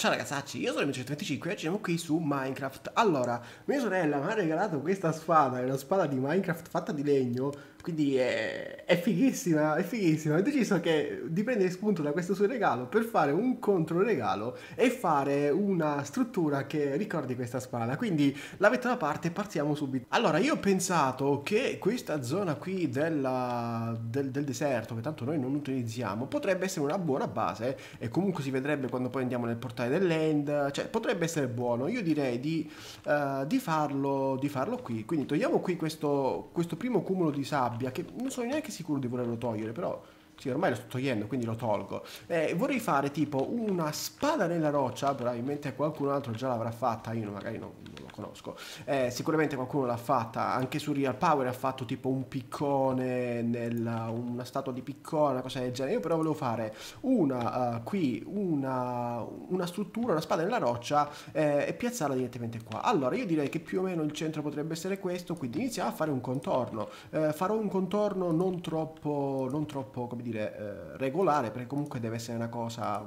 Ciao ragazzacci, io sono Mito125 e oggi siamo qui su Minecraft. Allora, mia sorella mi ha regalato questa spada, è una spada di Minecraft fatta di legno, quindi è fighissima, è fighissima. Ho deciso di prendere spunto da questo suo regalo per fare un controregalo e fare una struttura che ricordi questa spada. Quindi la metto da parte e partiamo subito. Allora, io ho pensato che questa zona qui del deserto, che tanto noi non utilizziamo, potrebbe essere una buona base e comunque si vedrebbe quando poi andiamo nel portale dell'end, cioè potrebbe essere buono. Io direi di farlo qui. Quindi togliamo qui questo primo cumulo di sabbia, che non sono neanche sicuro di volerlo togliere, però sì, ormai lo sto togliendo, quindi lo tolgo. Vorrei fare tipo una spada nella roccia, probabilmente qualcun altro già l'avrà fatta, io magari non la conosco. Sicuramente qualcuno l'ha fatta, anche su Real Power ha fatto tipo un piccone, una statua di piccone, una cosa del genere. Io però volevo fare una struttura, una spada nella roccia e piazzarla direttamente qua. Allora io direi che più o meno il centro potrebbe essere questo, quindi iniziamo a fare un contorno. Farò un contorno non troppo, come dire, regolare, perché comunque deve essere una cosa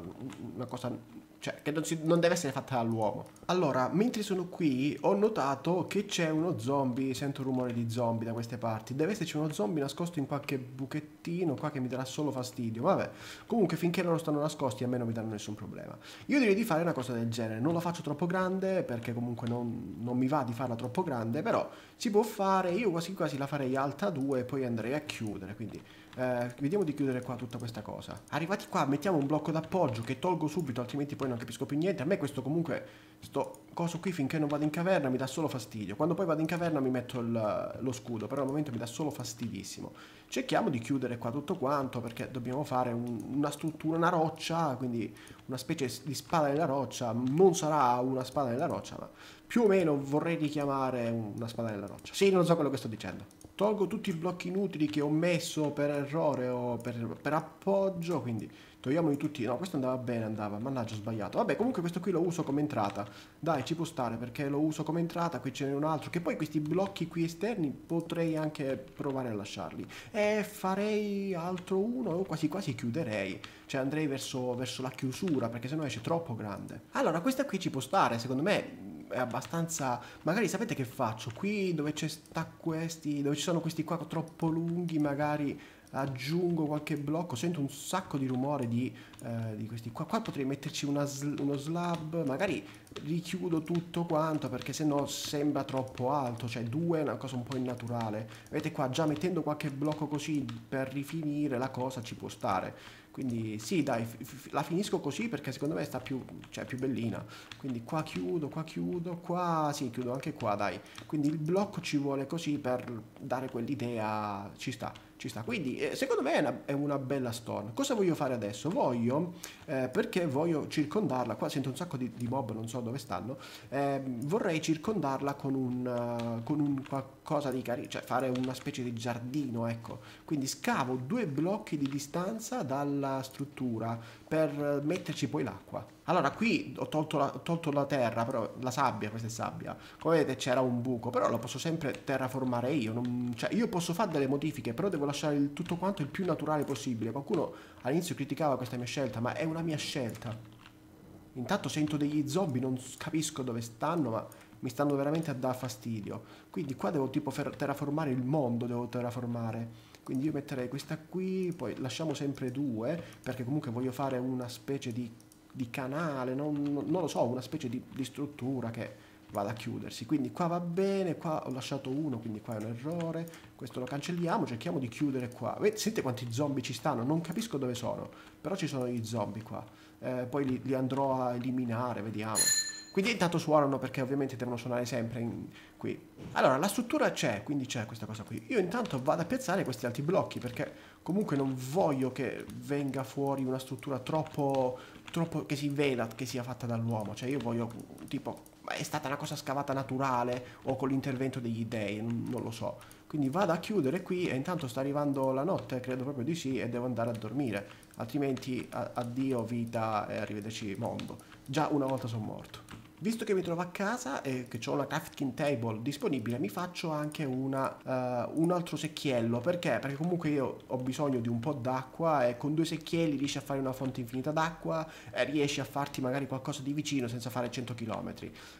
cioè che non deve essere fatta dall'uomo. Allora, mentre sono qui ho notato che c'è uno zombie, sento un rumore di zombie da queste parti, deve esserci uno zombie nascosto in qualche buchettino qua che mi darà solo fastidio, vabbè, comunque finché loro stanno nascosti a me non mi danno nessun problema. Io direi di fare una cosa del genere, non la faccio troppo grande perché comunque non mi va di farla troppo grande, però si può fare, io quasi quasi la farei alta 2 e poi andrei a chiudere, quindi vediamo di chiudere qua tutta questa cosa. Arrivati qua mettiamo un blocco d'appoggio che tolgo subito, altrimenti poi non capisco più niente. A me questo comunque, sto coso qui, finché non vado in caverna mi dà solo fastidio. Quando poi vado in caverna mi metto lo scudo, però al momento mi dà solo fastidissimo. Cerchiamo di chiudere qua tutto quanto, perché dobbiamo fare una struttura, una roccia, quindi una specie di spada nella roccia. Non sarà una spada nella roccia, ma più o meno vorrei richiamare una spada nella roccia. Sì, non so quello che sto dicendo. Tolgo tutti i blocchi inutili che ho messo per errore o per appoggio, quindi togliamoli tutti. No, questo andava bene, andava, mannaggia, ho sbagliato. Vabbè, comunque questo qui lo uso come entrata, dai, ci può stare perché lo uso come entrata. Qui ce n'è un altro, che poi questi blocchi qui esterni potrei anche provare a lasciarli, e farei altro uno, o quasi quasi chiuderei, cioè andrei verso la chiusura, perché sennò esce troppo grande. Allora questa qui ci può stare, secondo me è abbastanza. Magari sapete che faccio qui dove ci sono questi qua troppo lunghi, magari aggiungo qualche blocco. Sento un sacco di rumore di questi qua. Qua potrei metterci uno slab, magari richiudo tutto quanto, perché sennò sembra troppo alto, cioè 2 è una cosa un po' innaturale. Vedete qua, già mettendo qualche blocco così per rifinire la cosa ci può stare. Quindi sì, dai, la finisco così perché secondo me sta più bellina. Quindi qua chiudo, qua chiudo, qua sì, chiudo anche qua, dai. Quindi il blocco ci vuole così per dare quell'idea, ci sta, ci sta. Quindi secondo me è una bella storm. Cosa voglio fare adesso? Voglio, perché voglio circondarla, qua sento un sacco di mob, non so dove stanno, vorrei circondarla con un qualcosa di carino, cioè fare una specie di giardino, ecco. Quindi scavo 2 blocchi di distanza dal struttura per metterci poi l'acqua. Allora qui ho tolto la terra, però la sabbia, questa è sabbia, come vedete c'era un buco, però lo posso sempre terraformare io, cioè io posso fare delle modifiche, però devo lasciare tutto quanto il più naturale possibile. Qualcuno all'inizio criticava questa mia scelta, ma è una mia scelta. Intanto sento degli zombie, non capisco dove stanno, ma mi stanno veramente a dar fastidio. Quindi qua devo tipo terraformare il mondo, devo terraformare. Quindi io metterei questa qui, poi lasciamo sempre 2, perché comunque voglio fare una specie di canale, non lo so, una specie di struttura che vada a chiudersi. Quindi qua va bene, qua ho lasciato 1, quindi qua è un errore, questo lo cancelliamo, cerchiamo di chiudere qua. Sentite quanti zombie ci stanno, non capisco dove sono, però ci sono gli zombie qua, poi li andrò a eliminare, vediamo. Quindi intanto suonano, perché ovviamente devono suonare sempre qui. Allora, la struttura c'è, quindi c'è questa cosa qui. Io intanto vado a piazzare questi altri blocchi, perché comunque non voglio che venga fuori una struttura troppo che si veda, che sia fatta dall'uomo. Cioè io voglio, tipo, è stata una cosa scavata naturale o con l'intervento degli dei, non lo so. Quindi vado a chiudere qui, e intanto sta arrivando la notte, credo proprio di sì, e devo andare a dormire. Altrimenti addio vita e arrivederci mondo. Già una volta sono morto. Visto che mi trovo a casa e che ho una crafting table disponibile, mi faccio anche una, un altro secchiello. Perché? Perché comunque io ho bisogno di un po' d'acqua e con due secchielli riesci a fare una fonte infinita d'acqua e riesci a farti magari qualcosa di vicino senza fare 100 km.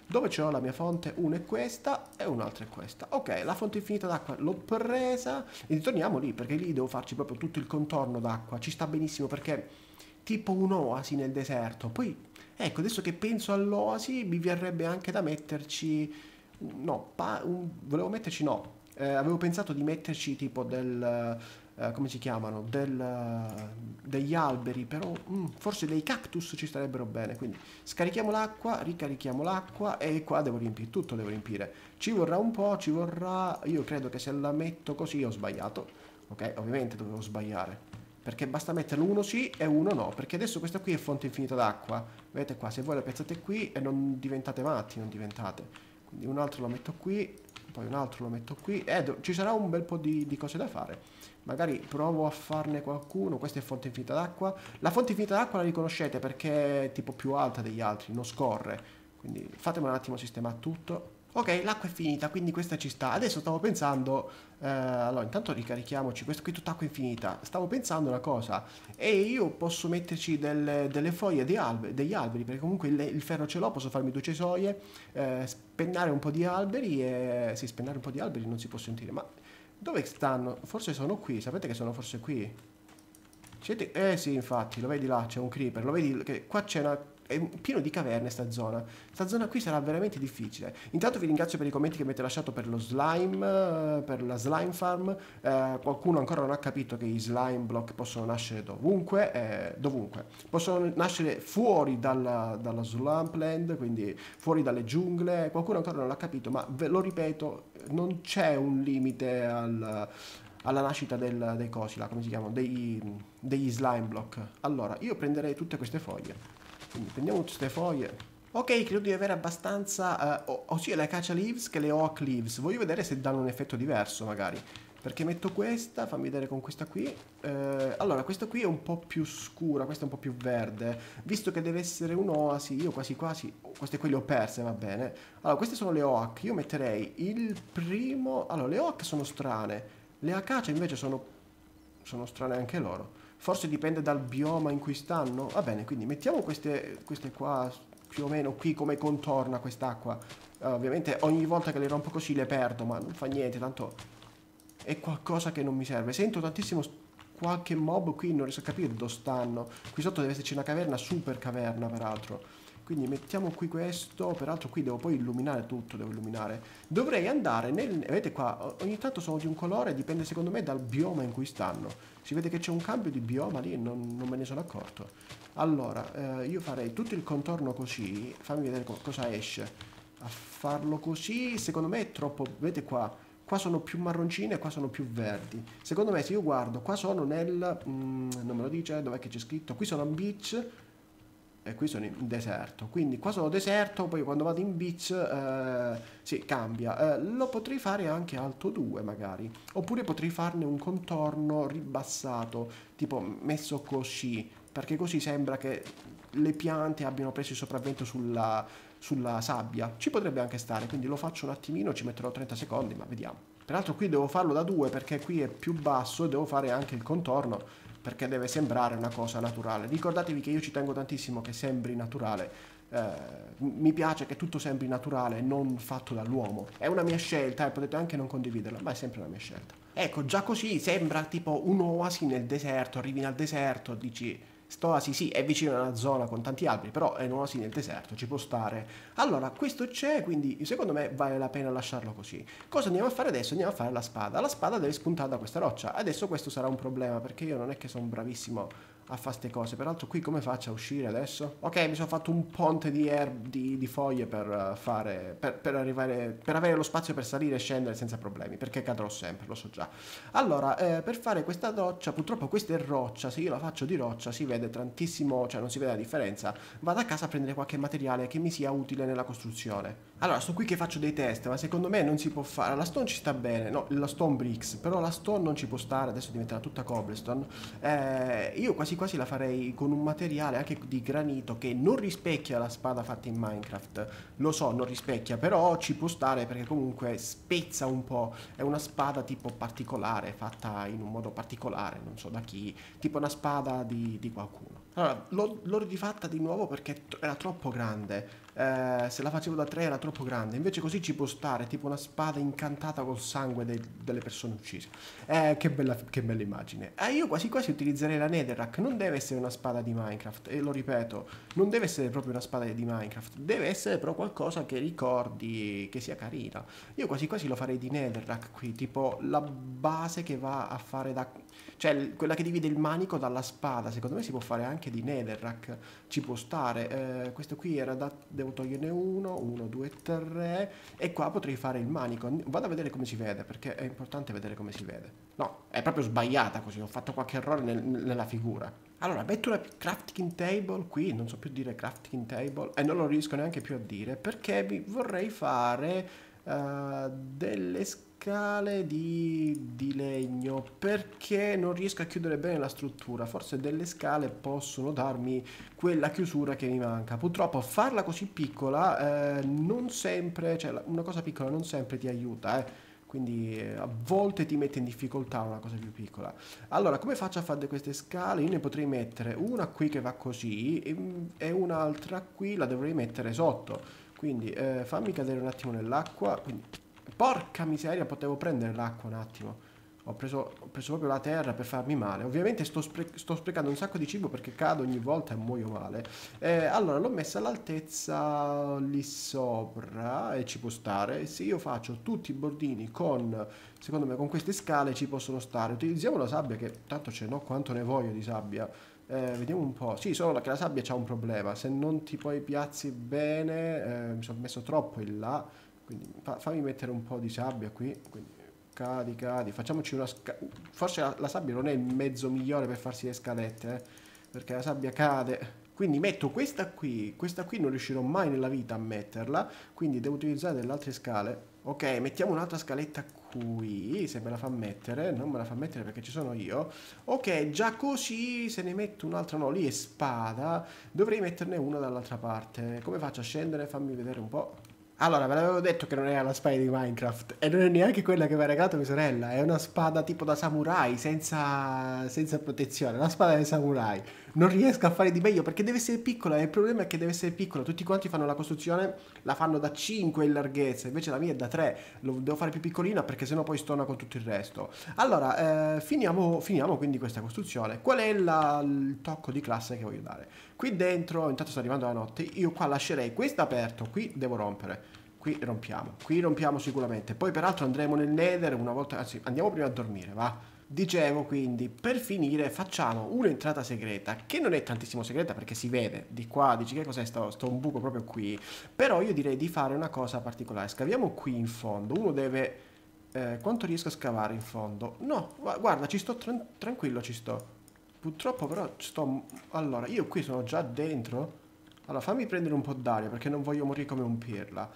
Dove c'ho la mia fonte? Una è questa e un'altra è questa. Ok, la fonte infinita d'acqua l'ho presa e ritorniamo lì, perché lì devo farci proprio tutto il contorno d'acqua. Ci sta benissimo perché tipo un'oasi nel deserto. Poi ecco, adesso che penso all'oasi mi verrebbe anche da metterci, no, volevo metterci, no, avevo pensato di metterci tipo del, come si chiamano, degli alberi, però forse dei cactus ci starebbero bene. Quindi scarichiamo l'acqua, ricarichiamo l'acqua e qua devo riempire, tutto devo riempire. Ci vorrà un po', ci vorrà, io credo che se la metto così ho sbagliato. Ok, ovviamente dovevo sbagliare, perché basta metterlo uno sì e uno no, perché adesso questa qui è fonte infinita d'acqua. Vedete qua, se voi la piazzate qui e non diventate matti, non diventate. Quindi un altro lo metto qui, poi un altro lo metto qui. Ci sarà un bel po' di cose da fare. Magari provo a farne qualcuno. Questa è fonte infinita d'acqua. La fonte infinita d'acqua la riconoscete perché è tipo più alta degli altri, non scorre. Quindi fatemi un attimo sistemare tutto. Ok, l'acqua è finita, quindi questa ci sta. Adesso stavo pensando, allora intanto ricarichiamoci, questa qui è tutta acqua infinita. Stavo pensando una cosa, e io posso metterci delle foglie degli alberi, perché comunque il ferro ce l'ho, posso farmi due cesoie, spennare un po' di alberi e... sì, spennare un po' di alberi non si può sentire, ma dove stanno? Forse sono qui, sapete che sono forse qui? Siete... eh sì, infatti, lo vedi là, c'è un creeper, lo vedi che qua c'è una... è pieno di caverne sta zona. Sta zona qui sarà veramente difficile. Intanto vi ringrazio per i commenti che mi avete lasciato per lo slime, per la slime farm. Qualcuno ancora non ha capito che i slime block possono nascere dovunque, dovunque. Possono nascere fuori dalla swampland, quindi fuori dalle giungle. Qualcuno ancora non l'ha capito, ma ve lo ripeto, non c'è un limite alla nascita dei cosi là, come si chiamano, degli slime block. Allora io prenderei tutte queste foglie. Quindi prendiamo tutte queste foglie. Ok, credo di avere abbastanza, ossia le acacia leaves che le oak leaves. Voglio vedere se danno un effetto diverso magari, perché metto questa, fammi vedere con questa qui. Allora, questa qui è un po' più scura, questa è un po' più verde. Visto che deve essere un'oasi, io quasi quasi, queste qui le ho perse, va bene. Allora, queste sono le oak, io metterei il primo. Allora, le oak sono strane, le acacia invece sono strane anche loro. Forse dipende dal bioma in cui stanno. Va bene, quindi mettiamo queste qua più o meno qui come contorna quest'acqua. Ovviamente ogni volta che le rompo così le perdo, ma non fa niente, tanto è qualcosa che non mi serve. Sento tantissimo qualche mob qui, non riesco a capire dove stanno. Qui sotto deve esserci una caverna, super caverna peraltro. Quindi mettiamo qui questo, peraltro qui devo poi illuminare tutto, devo illuminare. Dovrei andare nel... vedete qua, ogni tanto sono di un colore, dipende secondo me dal bioma in cui stanno. Si vede che c'è un cambio di bioma lì e non me ne sono accorto. Allora, io farei tutto il contorno così, fammi vedere cosa esce. A farlo così, secondo me è troppo... vedete qua... qua sono più marroncine e qua sono più verdi. Secondo me se io guardo, qua sono nel... non me lo dice, dov'è che c'è scritto? Qui sono in beach e qui sono in deserto. Quindi qua sono deserto, poi quando vado in beach sì, cambia. Lo potrei fare anche alto 2 magari. Oppure potrei farne un contorno ribassato, tipo messo così, perché così sembra che le piante abbiano preso il sopravvento sulla sabbia. Ci potrebbe anche stare, quindi lo faccio un attimino, ci metterò 30 secondi, ma vediamo. Peraltro qui devo farlo da 2 perché qui è più basso e devo fare anche il contorno perché deve sembrare una cosa naturale. Ricordatevi che io ci tengo tantissimo che sembri naturale, mi piace che tutto sembri naturale, non fatto dall'uomo. È una mia scelta e potete anche non condividerla, ma è sempre una mia scelta. Ecco, già così sembra tipo un'oasi nel deserto, arrivi nel deserto, dici... st'oasi sì, è vicino a una zona con tanti alberi, però è un'oasi nel deserto, ci può stare. Allora, questo c'è, quindi secondo me vale la pena lasciarlo così. Cosa andiamo a fare adesso? Andiamo a fare la spada. La spada deve spuntare da questa roccia. Adesso questo sarà un problema, perché io non è che sono bravissimo a fare ste cose. Peraltro qui come faccio a uscire adesso? Ok, mi sono fatto un ponte di foglie per fare... per arrivare... per avere lo spazio per salire e scendere senza problemi, perché cadrò sempre, lo so già. Allora, per fare questa roccia, purtroppo questa è roccia, se io la faccio di roccia si vede tantissimo, cioè non si vede la differenza. Vado a casa a prendere qualche materiale che mi sia utile nella costruzione. Allora, sto qui che faccio dei test, ma secondo me non si può fare. La stone ci sta bene, no, la stone bricks, però la stone non ci può stare, adesso diventerà tutta cobblestone. Io quasi quasi quasi la farei con un materiale anche di granito, che non rispecchia la spada fatta in Minecraft, lo so, non rispecchia, però ci può stare perché comunque spezza un po', è una spada tipo particolare, fatta in un modo particolare, non so da chi, tipo una spada di qualcuno. Allora, l'ho rifatta di nuovo perché era troppo grande, se la facevo da 3 era troppo grande, invece così ci può stare, tipo una spada incantata col sangue delle persone uccise. Che bella immagine. Io quasi quasi utilizzerei la netherrack, non deve essere una spada di Minecraft, e lo ripeto, non deve essere proprio una spada di Minecraft, deve essere però qualcosa che ricordi, che sia carina. Io quasi quasi lo farei di netherrack qui, tipo la base che va a fare da... cioè quella che divide il manico dalla spada, secondo me si può fare anche di netherrack, ci può stare. Questo qui era da... devo toglierne uno, due, tre, e qua potrei fare il manico. Vado a vedere come si vede, perché è importante vedere come si vede. No, è proprio sbagliata così, ho fatto qualche errore nella figura. Allora, metto una crafting table qui, non so più dire crafting table, e non lo riesco neanche più a dire, perché vorrei fare delle scale di legno, perché non riesco a chiudere bene la struttura. Forse delle scale possono darmi quella chiusura che mi manca. Purtroppo farla così piccola non sempre, cioè una cosa piccola non sempre ti aiuta, quindi a volte ti mette in difficoltà una cosa più piccola. Allora, come faccio a fare queste scale? Io ne potrei mettere una qui che va così e un'altra qui la dovrei mettere sotto, quindi fammi cadere un attimo nell'acqua. Porca miseria, potevo prendere l'acqua un attimo. Ho preso proprio la terra per farmi male. Ovviamente sto sprecando un sacco di cibo perché cado ogni volta e muoio male. Allora l'ho messa all'altezza lì sopra e ci può stare. Se io faccio tutti i bordini con, secondo me, con queste scale ci possono stare. Utilizziamo la sabbia, che tanto ce n'ho quanto ne voglio di sabbia. Vediamo un po'. Sì, solo che la sabbia c'ha un problema. Se non ti poi piazzi bene, mi sono messo troppo in là. Quindi fammi mettere un po' di sabbia qui, quindi cadi, facciamoci una scala. Forse la sabbia non è il mezzo migliore per farsi le scalette, perché la sabbia cade. Quindi metto questa qui non riuscirò mai nella vita a metterla, quindi devo utilizzare delle altre scale. Ok, mettiamo un'altra scaletta qui, se me la fa mettere. Non me la fa mettere perché ci sono io. Ok, già così, se ne metto un'altra, no, lì è spada, dovrei metterne una dall'altra parte. Come faccio a scendere? Fammi vedere un po'. Allora, ve l'avevo detto che non era la spada di Minecraft, e non è neanche quella che mi ha regalato mia sorella, è una spada tipo da samurai, senza protezione, la spada dei samurai. Non riesco a fare di meglio perché deve essere piccola, e il problema è che deve essere piccola. Tutti quanti fanno la costruzione, la fanno da 5 in larghezza, invece la mia è da 3, lo devo fare più piccolina perché sennò poi stona con tutto il resto. Allora, finiamo quindi questa costruzione. Qual è il tocco di classe che voglio dare? Qui dentro, intanto sta arrivando la notte, io qua lascerei questo aperto, qui devo rompere. Qui rompiamo sicuramente. Poi peraltro andremo nel nether una volta, anzi andiamo prima a dormire, va. Dicevo quindi, per finire facciamo un'entrata segreta, che non è tantissimo segreta perché si vede, di qua dici che cos'è sto un buco proprio qui, però io direi di fare una cosa particolare. Scaviamo qui in fondo, uno deve... quanto riesco a scavare in fondo? No, guarda, ci sto tranquillo, ci sto. Purtroppo però sto... Allora, io qui sono già dentro... Allora fammi prendere un po' d'aria perché non voglio morire come un pirla.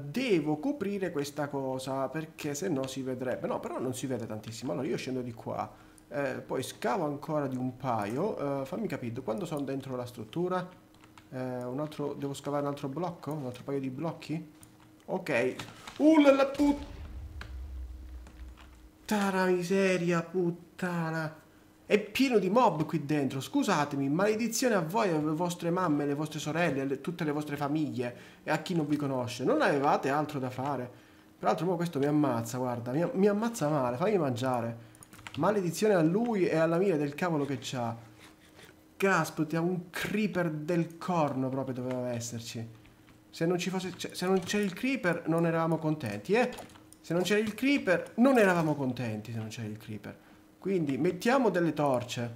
Devo coprire questa cosa perché se no si vedrebbe. No, però non si vede tantissimo. Allora io scendo di qua, poi scavo ancora di un paio. Fammi capire, quando sono dentro la struttura, devo scavare un altro blocco? Un altro paio di blocchi? Ok. La puttana miseria, puttana. È pieno di mob qui dentro, scusatemi, maledizione a voi, alle vostre mamme, alle vostre sorelle, tutte le vostre famiglie e a chi non vi conosce. Non avevate altro da fare? Peraltro mo questo mi ammazza, guarda, mi ammazza male, fammi mangiare. Maledizione a lui e alla mira del cavolo che c'ha. Caspita, un creeper del corno proprio doveva esserci. Se non ci fosse, se non c'era il creeper non eravamo contenti, eh? Se non c'era il creeper non eravamo contenti, se non c'era il creeper. Quindi mettiamo delle torce.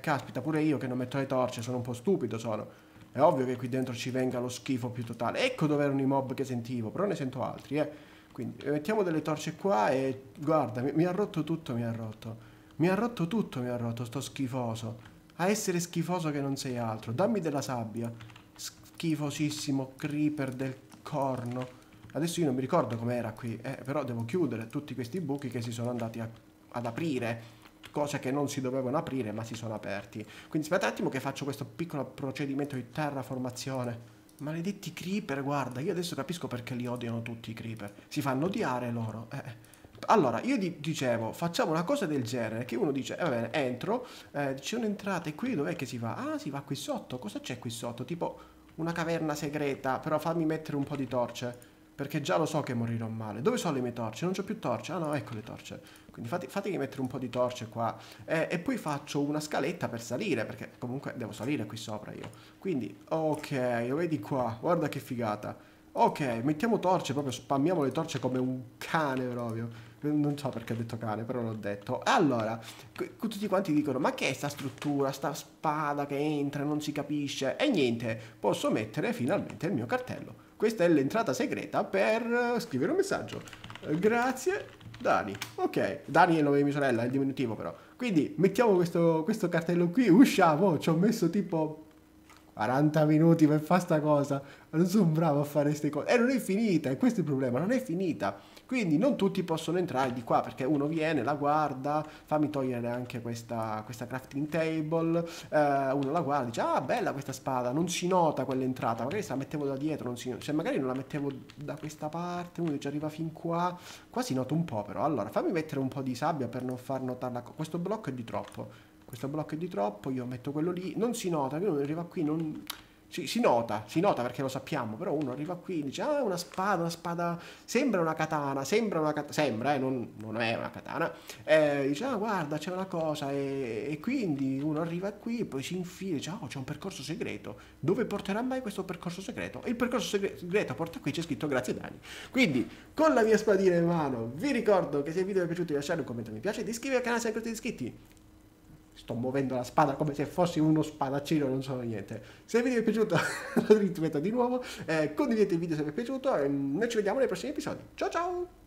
Caspita, pure io che non metto le torce, sono un po' stupido, sono. È ovvio che qui dentro ci venga lo schifo più totale. Ecco dove erano i mob che sentivo, però ne sento altri, eh. Quindi mettiamo delle torce qua e... Guarda, mi ha rotto tutto, mi ha rotto. Mi ha rotto tutto, mi ha rotto, sto schifoso. A essere schifoso che non sei altro. Dammi della sabbia. Schifosissimo creeper del corno. Adesso io non mi ricordo com'era qui, però devo chiudere tutti questi buchi che si sono andati ad aprire. cose che non si dovevano aprire ma si sono aperti. Quindi aspetta un attimo che faccio questo piccolo procedimento di terraformazione. Maledetti creeper, guarda, io adesso capisco perché li odiano tutti i creeper. Si fanno odiare loro. Allora, io dicevo, facciamo una cosa del genere, che uno dice, va bene, entro, c'è un'entrata e qui dov'è che si va? Ah, si va qui sotto, cosa c'è qui sotto? Tipo una caverna segreta, però fammi mettere un po' di torce, perché già lo so che morirò male. Dove sono le mie torce? Non c'ho più torce. Ah no, ecco le torce. Quindi fatevi mettere un po' di torce qua. E poi faccio una scaletta per salire, perché comunque devo salire qui sopra io. Quindi, ok, lo vedi qua. Guarda che figata. Ok, mettiamo torce, proprio spammiamo le torce come un cane proprio. Non so perché ho detto cane, però l'ho detto. Allora, tutti quanti dicono, ma che è sta struttura, sta spada che entra, non si capisce. E niente, posso mettere finalmente il mio cartello. Questa è l'entrata segreta per scrivere un messaggio. Grazie, Dani. Ok, Dani è il nome di mia sorella, è il diminutivo però. Quindi mettiamo questo cartello qui, usciamo. Ci ho messo tipo 40 minuti per fare sta cosa. Non sono bravo a fare queste cose. E non è finita, e questo è il problema, non è finita. Quindi non tutti possono entrare di qua, perché uno viene, la guarda, fammi togliere anche questa crafting table, uno la guarda, dice, ah, bella questa spada, non si nota quell'entrata, magari se la mettevo da dietro, non si nota, cioè magari non la mettevo da questa parte, uno dice, arriva fin qua, qua si nota un po' però, allora fammi mettere un po' di sabbia per non far notare la cosa, questo blocco è di troppo, io metto quello lì, non si nota, uno arriva qui, non... Si nota perché lo sappiamo, però uno arriva qui e dice, ah, una spada, sembra una katana, non è una katana, dice, ah, guarda, c'è una cosa, e quindi uno arriva qui e poi si infila, dice, oh, c'è un percorso segreto, dove porterà mai questo percorso segreto? E il percorso segreto porta qui, c'è scritto grazie Dani. Quindi, con la mia spadina in mano, vi ricordo che se il video vi è piaciuto lasciate un commento mi piace, di iscrivervi al canale se non siete iscritti. Sto muovendo la spada come se fossi uno spadaccino, non so niente. Se il video vi è piaciuto, lo ripeto di nuovo, condividete il video se vi è piaciuto e noi ci vediamo nei prossimi episodi. Ciao ciao!